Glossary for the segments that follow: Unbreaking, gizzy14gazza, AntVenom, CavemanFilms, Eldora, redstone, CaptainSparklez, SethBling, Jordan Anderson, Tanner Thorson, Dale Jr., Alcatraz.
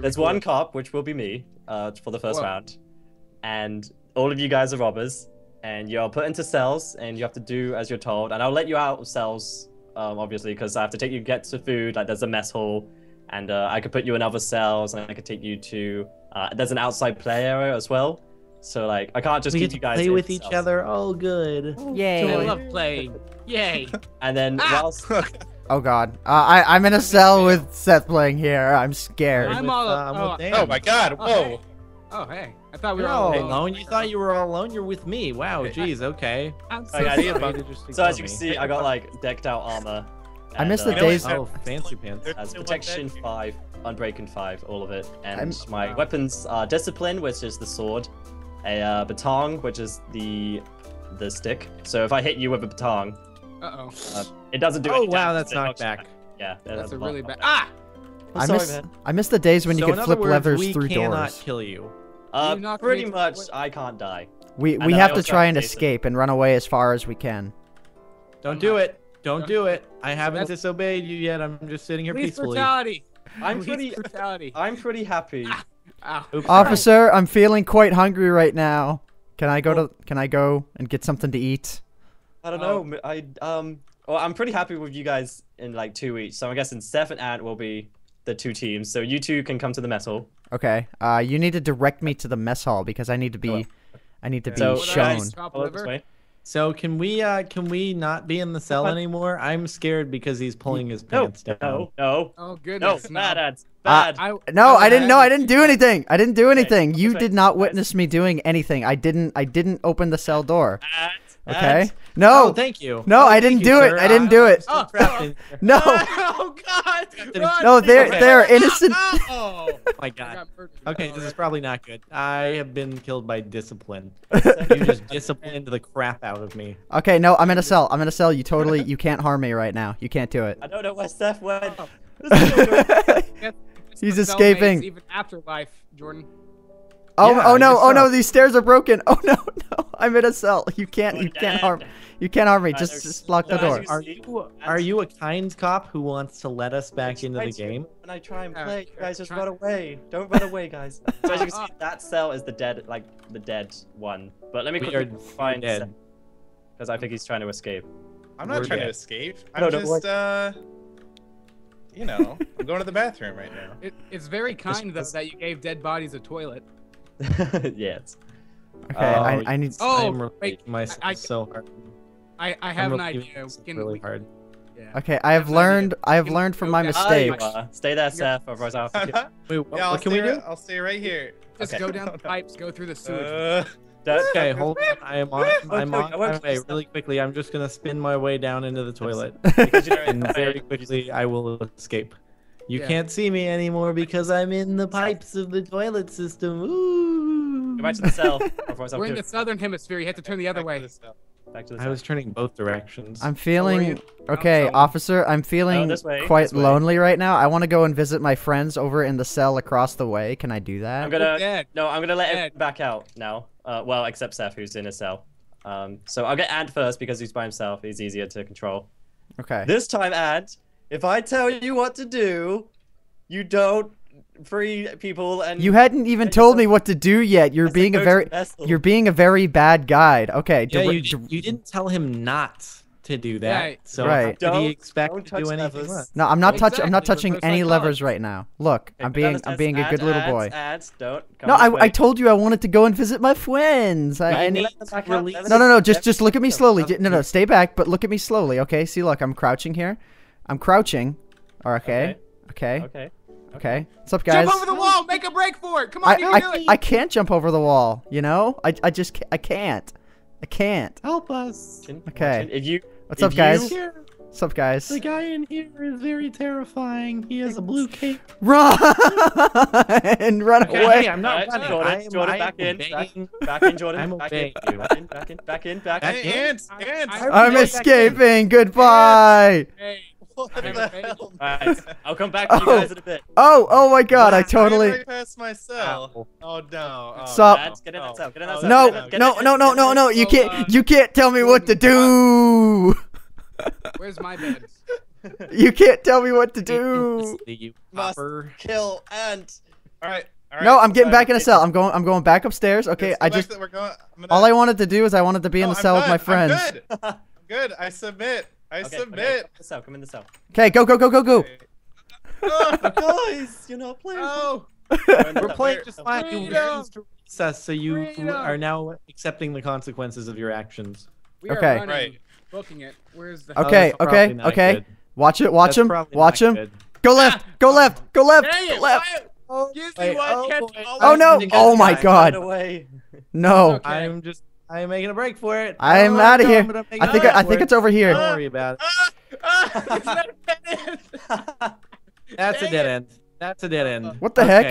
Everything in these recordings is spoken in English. There's one cop, which will be me, for the first round, and all of you guys are robbers, and you're put into cells, and you have to do as you're told. And I'll let you out of cells, obviously, because I have to take you get to food. Like there's a mess hall, and I could put you in other cells, and I could take you to. There's an outside play area as well, so like I can't just keep you guys. We play with each other. Oh, good. Yay! I love playing. Yay! And then whilst. Oh god, I'm in a cell with Seth playing here. I'm scared. I'm all alone. Oh my god! Whoa! Oh hey, I thought we were all alone. You thought you were all alone? You're with me. Wow. Jeez. Okay. I'm so sorry. As you can see, I got like decked out armor. And, I missed the days. Oh, fancy pants. As protection 5, unbreaking 5, all of it, and my weapons are discipline, which is the sword, a batong, which is the stick. So if I hit you with a batong. Uh-oh. It doesn't do any damage. Oh, wow, that's knockback. Yeah, that's a really bad... Ah! I'm sorry, man. I miss the days when you could flip levers through doors. We cannot kill you. Pretty much, I can't die. We have to try and escape and run away as far as we can. Don't do it. Don't do it. I haven't disobeyed you yet. I'm just sitting here peacefully. I'm pretty happy. Officer, I'm feeling quite hungry right now. Can I go and get something to eat? I don't know. Well, I'm pretty happy with you guys in like 2 weeks. So I'm guessing Seth and Ant will be the two teams. So you two can come to the mess hall. Okay. You need to direct me to the mess hall because I need to be, I need to be shown. So can we not be in the cell anymore? I'm scared because he's pulling his pants down. No. Oh goodness. No, that's bad. No, I didn't know. I didn't do anything. I didn't do anything. Okay. You did not witness me doing anything. I didn't open the cell door. Okay. No. Oh, thank you. No, I didn't do it. I didn't do it. No. Oh God. No, they're innocent. Oh my God. Okay, this is probably not good. I have been killed by discipline. You just disciplined the crap out of me. Okay, no, I'm in a cell. I'm in a cell. You can't harm me right now. You can't do it. I don't know where Seth went. He's escaping. Even afterlife, Jordan. Oh, yeah, oh no! Oh no! These stairs are broken! Oh no! No! I'm in a cell. You can't harm me. Just lock the door. Are you a kind cop who wants to let us back into the game? When I try and play, you guys just run away. Don't run away, guys. So as you can see, that cell is the dead, like the dead one. But let me quickly find Seth, because I think he's trying to escape. I'm not trying to escape. I'm just you know, I'm going to the bathroom right now. It's very kind though that you gave dead bodies a toilet. Yes. Okay, I need. Oh, wait, myself so hard. I have an idea. Really hard. Yeah. Okay, I have learned from my mistakes. Stay there, Seth. Otherwise, I'll forget. Wait, what can we do? I'll stay right here. Just go down the pipes, go through the sewage. Okay, hold on. I'm on my way really quickly. I'm just gonna spin my way down into the toilet, and very quickly I will escape. You can't see me anymore because I'm in the pipes of the toilet system. Ooh. Go back to the cell. We're in the southern hemisphere. You have to turn the other way. Back to the cell. I was turning both directions. I'm feeling... Okay, officer, I'm feeling quite lonely right now. I want to go and visit my friends over in the cell across the way. Can I do that? I'm going to let everyone back out now. Well, except Seth, who's in a cell. So I'll get Ant first because he's by himself. He's easier to control. Okay. This time, Ant... If I tell you what to do, you don't free people and you hadn't even told me what to do yet. You're being a very bad guide. Okay. Yeah, you didn't tell him not to do that. Right. So did he expect to do anything? No, I'm not touching any levers right now. Look, okay, I'm being a good little boy. No, I told you I wanted to go and visit my friends. No, just look at me slowly. No, stay back, but look at me slowly. Okay. See, look, I'm crouching here. I'm crouching. Okay. What's up, guys? Jump over the wall! Make a break for it! Come on, you can do it! I can't jump over the wall, you know? I just can't. Help us. Okay. What's up, guys? The guy in here is very terrifying. He has a blue cape. Run! Run away! Hey, I'm not running. Jordan, back in, Jordan. I'm obeying you. Back in. I'm escaping. Goodbye. Alright, I'll come back to you guys in a bit. Oh my god, wow. I totally passed my cell. Oh no. No, you can't tell me what to do. Where's my bed? You can't tell me what to do. Must kill Ant. All right. No, I'm getting back in a cell. I'm going back upstairs. Okay, yes, all I wanted to do is I wanted to be in the cell with my friends. I'm good. I'm good. I submit. Okay, come in the cell. Okay, go. Okay. Oh, guys, you're not playing. No. We're playing just like you to recess, so you are now accepting the consequences of your actions. We are running, booking it. Where's the okay. Watch him. Good. Go left. Go left. Oh no! Oh my God! No! I'm making a break for it. I'm out of here. I think it's over here. Don't worry about it. That's a dead end. What the heck?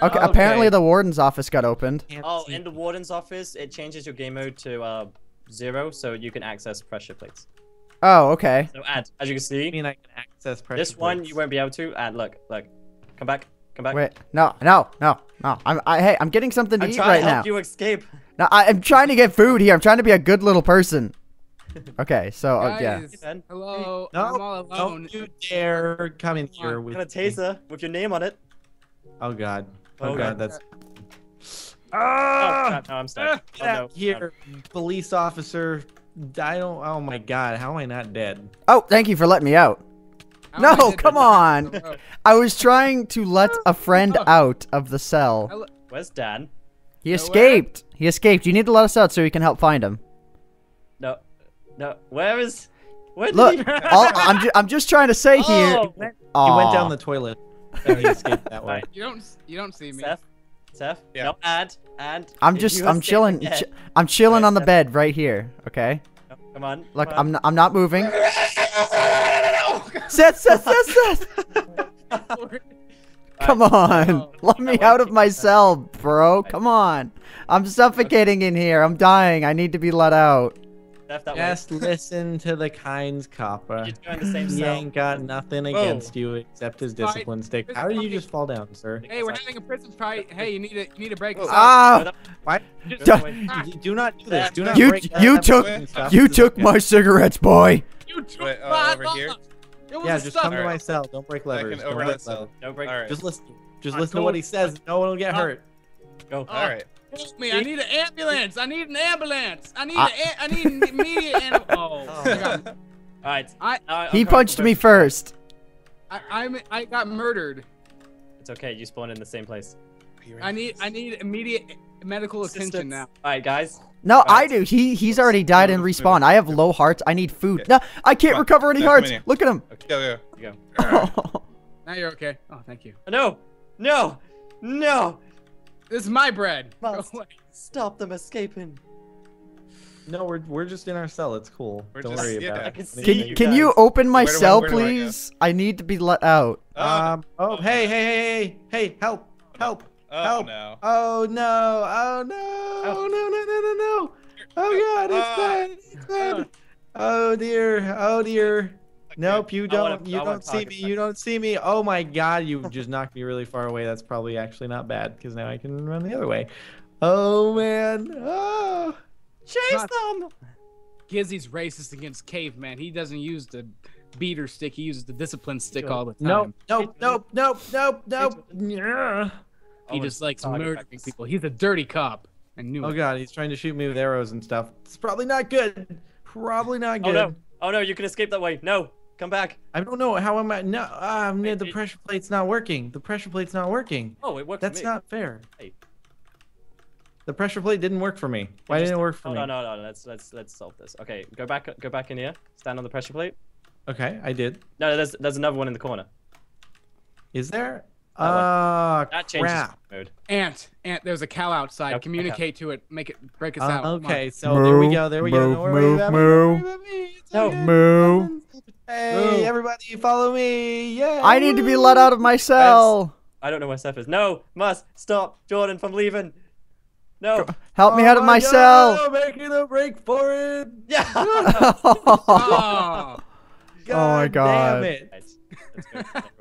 Okay. Apparently the warden's office got opened. Oh, in the warden's office, it changes your game mode to 0, so you can access pressure plates. Oh, okay. So as you can see, I can access pressure plates. This one you won't be able to. And look, come back. Wait, no. Hey, I'm getting something to eat right now. I'm trying to help you escape. No, I'm trying to get food here. I'm trying to be a good little person. Okay, so, yeah. Hello, I'm all alone. Don't you dare come in here with a taser with your name on it. Oh, God. Oh, God, that's... Ah! Oh, I'm stuck. Oh, no. Here, police officer. I don't... Oh, my God. How am I not dead? Oh, thank you for letting me out. No, come on! I was trying to let a friend out of the cell. Where's Dan? He escaped! He escaped. You need to let us out so we can help find him. No. Where is... Look, I'm just trying to say here... He went down the toilet. So he escaped that way. You don't see me. Seth? Yeah. No, and... I'm chilling. I'm chilling on the bed right here, okay? Come on. Look, I'm not moving. Seth! Come on. Let me out of my cell, bro. Come on. I'm suffocating in here. I'm dying. I need to be let out. Just listen to the kind copper. He ain't got nothing against you except his discipline stick. How did you just fall down, sir? Hey, we're having a prison fight. Hey, you need a break. Ah! Do not do this. Do not break. You took my cigarettes, boy. You took my over here. Yeah, just come to my cell. Don't break levers. Don't break levers. Just listen to what he says. No one will get hurt. Go. All right. Help me! I need an ambulance. I need an immediate ambulance. Oh my God. All right. He punched me first. I got murdered. It's okay. You spawned in the same place. I need immediate medical attention now. All right, guys. No, I do. He's already died and respawned. I have low hearts. I need food. No, I can't recover any hearts. Look at him. Go. Oh. Now you're okay. Oh, thank you. No. This is my bread. Stop them escaping. No, we're just in our cell. It's cool. Don't worry about it. Can you open my cell, please? I need to be let out. Oh, hey! Help! Help! Oh no! Oh God! It's bad! Oh dear! Nope, you don't see me. Oh my God! You just knocked me really far away. That's probably actually not bad because now I can run the other way. Oh man! Oh! Chase them! Gizzy's racist against Caveman. He doesn't use the beater stick. He uses the discipline stick all the time. Nope. Yeah. He just likes murdering people. He's a dirty cop. Oh God, he's trying to shoot me with arrows and stuff. It's probably not good. Oh no, you can escape that way. No, come back. I don't know. How am I? No, the pressure plate's not working. Oh, it worked for me. That's not fair. Hey. The pressure plate didn't work for me. Why didn't it work for me? No. Let's solve this. Okay, go back in here. Stand on the pressure plate. Okay, I did. No, there's another one in the corner. Is there? That changes mode. Ant, there's a cow outside. Okay. Communicate to it. Make it break us out. Okay, so there we go. Don't worry about me. Hey, everybody, follow me. Yay. I need to be let out of my cell. I don't know where Seth is. No, must stop Jordan from leaving. No. Help me out of my cell. I'm making a break for it. Yeah. Oh my God. Damn it.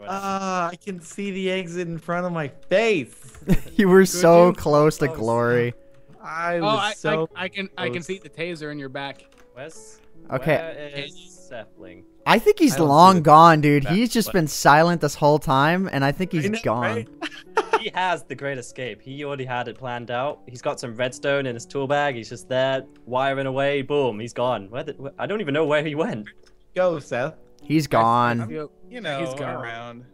I can see the exit in front of my face. You were so close to glory. I can see the taser in your back. Okay. SethBling? I think he's long gone, dude. He's just been silent this whole time, and I think he's gone. He has the great escape. He already had it planned out. He's got some redstone in his tool bag. He's just there, wiring away. Boom, he's gone. Where I don't even know where he went. Go, Seth. He's gone. You know, he's gone. Around.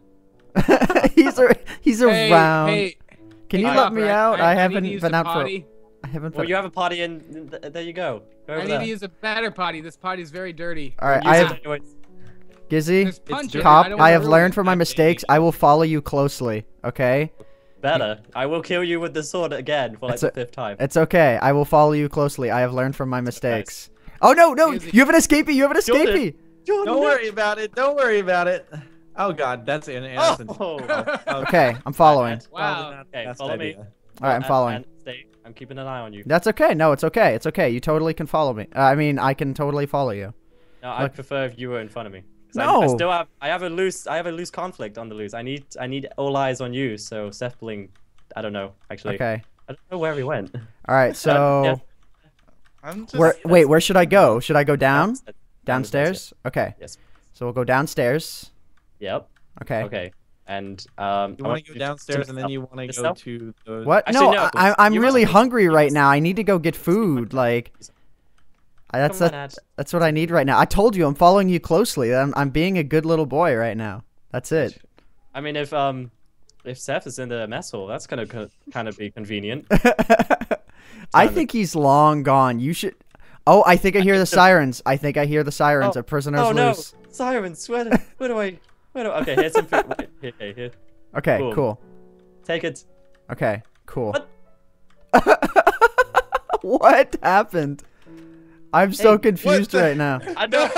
he's around. Hey, can you let me out? I haven't been out potty. Well, you have a potty in. There you go. I need to use a better potty. This potty's very dirty. All right, Gizzy, cop, I have learned from my mistakes. I will follow you closely, okay? Better. I will kill you with the sword again for like the fifth time. It's okay. I will follow you closely. I have learned from my mistakes. Nice. Oh, no, no. You have an escapee. You have an escapee. Don't worry about it. Don't worry about it. Oh, God. That's an innocent. Oh. Okay, I'm following. Wow. Okay, follow me. All right, I'm following. I'm keeping an eye on you. That's okay. No, it's okay. It's okay. You totally can follow me. I mean, I can totally follow you. No, I'd prefer if you were in front of me. No. I have a loose conflict on the loose. I need all eyes on you. So SethBling, I don't know actually. Okay. I don't know where we went. All right. So. Yes. Wait, where should I go? Should I go down? Downstairs? Okay. Yes. So we'll go downstairs. Yep. Okay. Okay. And you want to go downstairs and then you want to go to the. What? Actually, no. I'm really hungry right now. I need to go get food. Like. That's what I need right now. I told you I'm following you closely. I'm being a good little boy right now. That's it. I mean, if Seth is in the mess hall, that's gonna kind of be convenient. I think he's long gone. You should. Oh, I think I hear the sirens. I think I hear the sirens. A prisoner's loose. No, sirens! Where do I? Okay, here's some food. Wait, here. Okay, cool. Take it. Okay, cool. What, what happened? I'm so confused right now. I don't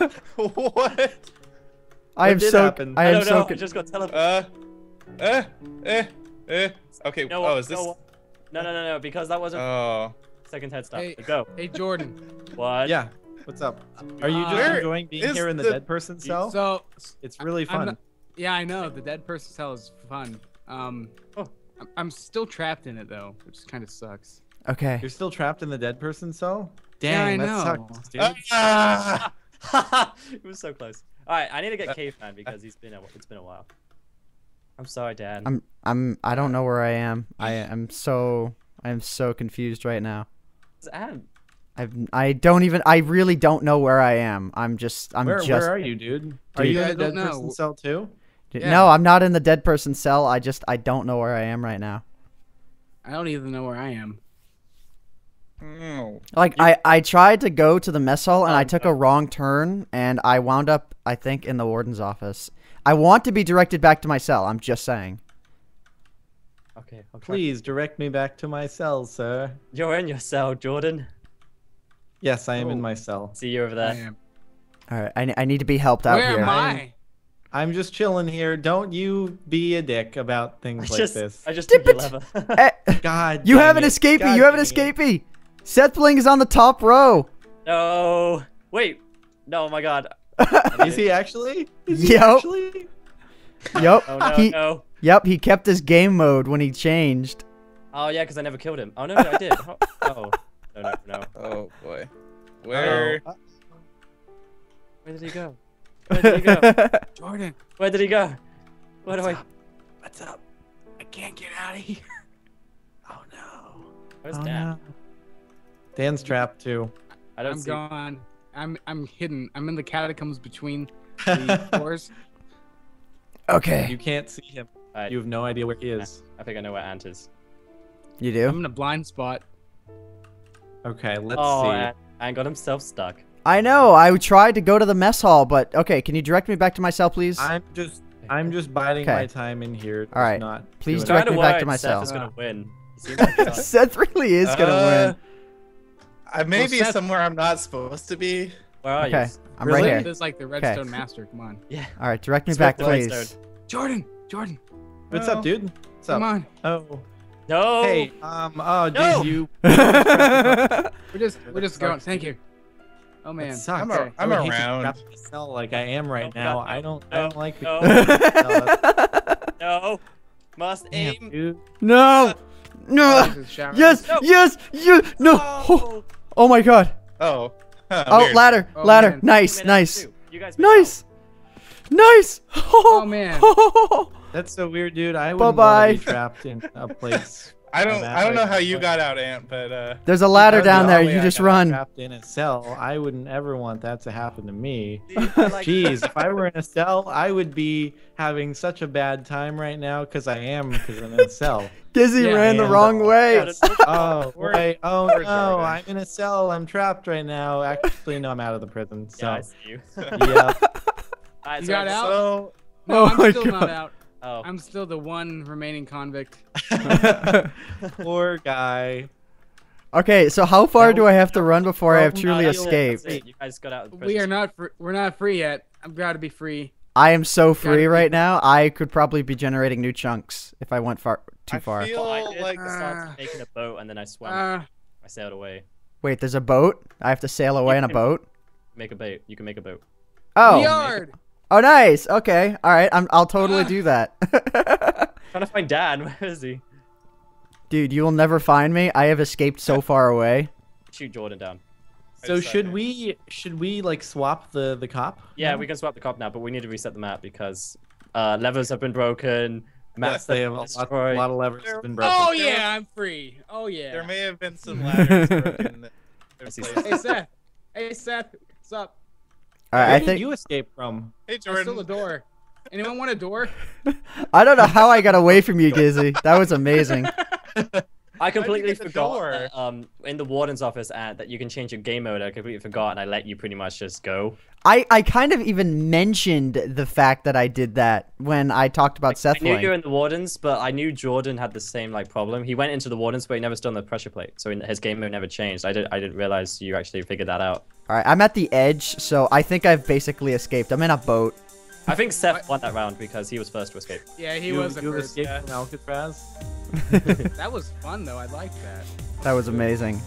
know. What? I am so. I just got teleported. Okay. No, oh, is this? No. Because that wasn't. Oh. Second head stop. Hey, go. Hey, Jordan. What? Yeah. What's up? Are you just enjoying being here in the dead person cell? So it's really fun. Yeah, I know. The dead person cell is fun. I'm still trapped in it though, which kind of sucks. Okay. You're still trapped in the dead person cell? Dang, yeah, that sucks, dude. It was so close. All right, I need to get Caveman because it's been a while. I'm sorry, Dad. I don't know where I am. I am so confused right now. What's Adam? I really don't know where I am. Where are you, dude? Are you in the dead person cell too? Yeah. No, I'm not in the dead person cell. I don't know where I am right now. I don't even know where I am. Like I tried to go to the mess hall and I took a wrong turn and I wound up I think in the warden's office. I want to be directed back to my cell. I'm just saying. Okay. Please direct me back to my cell, sir. You're in your cell, Jordan. Yes, I am in my cell. See you over there. I am. All right. I need to be helped out here. Where am I? I'm just chilling here. Don't you be a dick about things like this. I just took your lever. God. You have an escapee. You have an escapee. SethBling is on the top row. No. Wait. No, oh my God. Is he actually? Is he actually? Yep. Oh, no, no. Yep, he kept his game mode when he changed. Oh, yeah, because I never killed him. Oh, no, I did. Oh. No. Oh, boy. Where? Uh-oh. Where did he go? Jordan. Where did he go? What's up? I can't get out of here. Oh, no. Where's Dad? No. Dan's trapped too. I'm gone. I'm hidden. I'm in the catacombs between the floors. Okay. You can't see him. Right. You have no idea where he is. I think I know where Ant is. You do? I'm in a blind spot. Okay, let's see. Ant got himself stuck. I know. I tried to go to the mess hall, but okay. Can you direct me back to my cell, please? I'm just biding my time in here. All right. Please direct me back to my cell. Seth is gonna win. Seth really is gonna win. I may be somewhere I'm not supposed to be. Where are you? I'm right here. This is like the Redstone Master. Come on. Yeah. All right, direct me back, please. Jordan. What's up, dude? What's up? Come on. Oh. No. Hey. Oh, no. Dude, you. We're just going. Thank you. Oh man. I'm around. Like I am right now. I don't. I don't like. No. Must aim. No. No. Yes. No. Oh my God. Oh. Oh, ladder. Man. Nice. You guys nice. Out. Nice. Oh man. That's so weird, dude. I wouldn't want to be trapped in a place. I don't know how you got out, Ant, but there's a ladder down there. You just run. Trapped in a cell. I wouldn't ever want that to happen to me. Jeez, if I were in a cell, I would be having such a bad time right now because I am I'm in a cell. Gizzy ran the wrong way. Oh, wait. Oh no, I'm in a cell. I'm trapped right now. Actually, no, I'm out of the prison. So. Yeah, I see you. Yeah. You got out? So, no, I'm still not out. Oh. I'm still the one remaining convict. Poor guy. Okay, so how far do I have to run before I have truly escaped? You guys got out of prison. We're not free yet. I'm glad to be free. I am so free right now. I could probably be generating new chunks if I went too far. I feel like I started making a boat and then I swam. I sailed away. Wait, there's a boat? I have to sail away on a boat? Make a boat. You can make a boat. Oh. Yard. Oh, nice. Okay. All right. I'll totally do that. Trying to find Dad. Where is he? Dude, you will never find me. I have escaped so far away. Shoot Jordan down. So should we like swap the cop? Yeah, we can swap the cop now, but we need to reset the map because levers have been broken. Maps they have a lot of levers have been broken. Oh yeah, I'm free. Oh yeah. There may have been some ladders broken. Hey Seth. Hey Seth. What's up? Where did you escape from? Hey, Jordan. I stole a door. Anyone want a door? I don't know how I got away from you, Gizzy. That was amazing. I completely forgot that, in the warden's office that you can change your game mode. I completely forgot, and I let you pretty much just go. I kind of even mentioned the fact that I did that when I talked about SethBling. I knew you were in the warden's, but I knew Jordan had the same problem. He went into the warden's, but he never stood on the pressure plate, so his game mode never changed. I didn't realize you actually figured that out. All right, I'm at the edge, so I think I've basically escaped. I'm in a boat. I think Seth won that round because he was first to escape. Yeah, he was the first. You escaped from Alcatraz? That was fun, though. I liked that. That was amazing.